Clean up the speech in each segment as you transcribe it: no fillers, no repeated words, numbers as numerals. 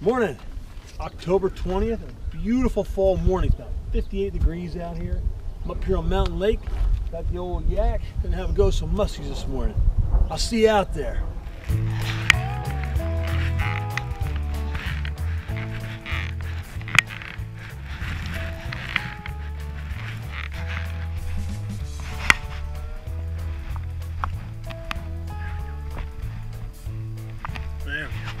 Morning, October 20th, a beautiful fall morning. It's about 58 degrees out here. I'm up here on Mountain Lake, got the old yak, gonna have a go some muskies this morning. I'll see you out there. There we go.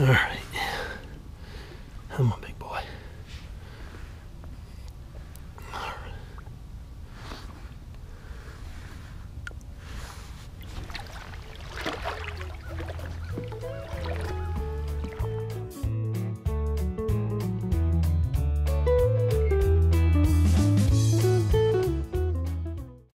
All right.